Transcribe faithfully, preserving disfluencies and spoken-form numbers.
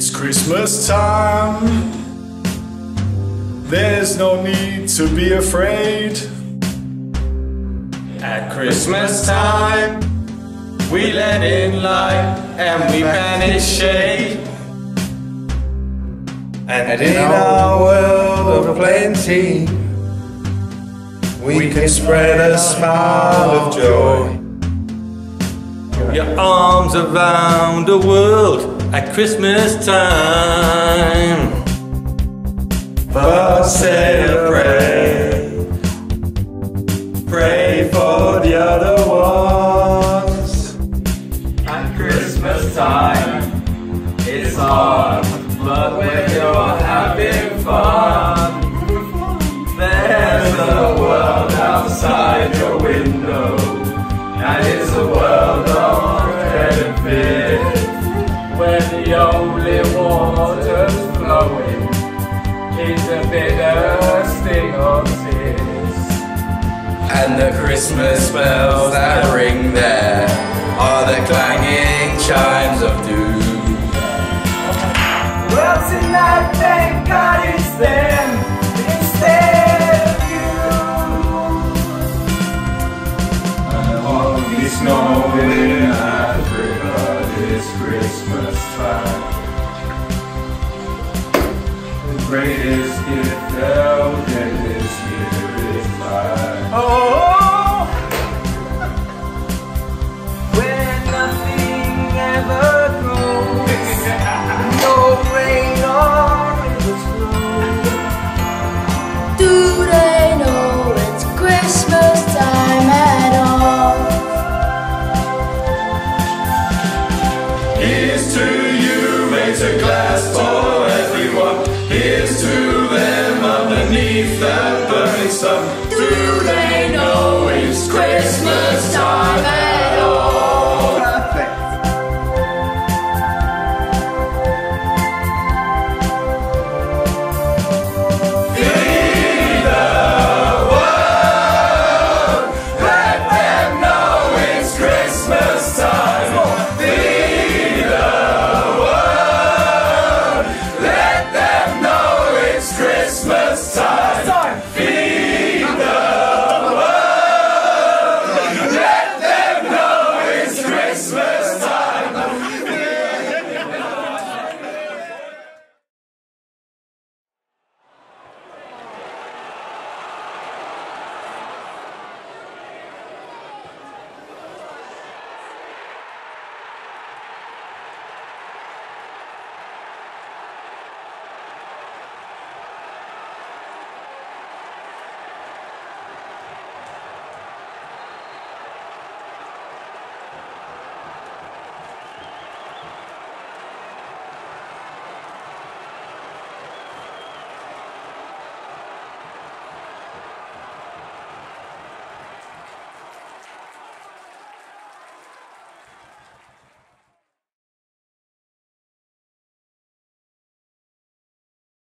It's Christmas time. There's no need to be afraid. At Christmas time, we let in light and we banish shade. And in our world of plenty, we can spread a smile of joy. Your arms around the world at Christmas time, but say a prayer. Pray for the other ones. At Christmas time, it's hard, but when you're having fun, there's a world outside your window, and it's a world of bread and beer. When the only water's flowing, it's a bitter sting of tears. And the Christmas bells that ring there are the clanging chimes of doom. Well, tonight, thank God it's them instead of you. And all the snow in Africa. It's Christmas time. The greatest gift they'll get this year is life. Oh, where nothing ever grows, no rain or rivers flow. Do they know it's Christmas time at all? Here's to you, raise a glass for everyone. Here's to them underneath that burning sun. Do they know it's Christmas time?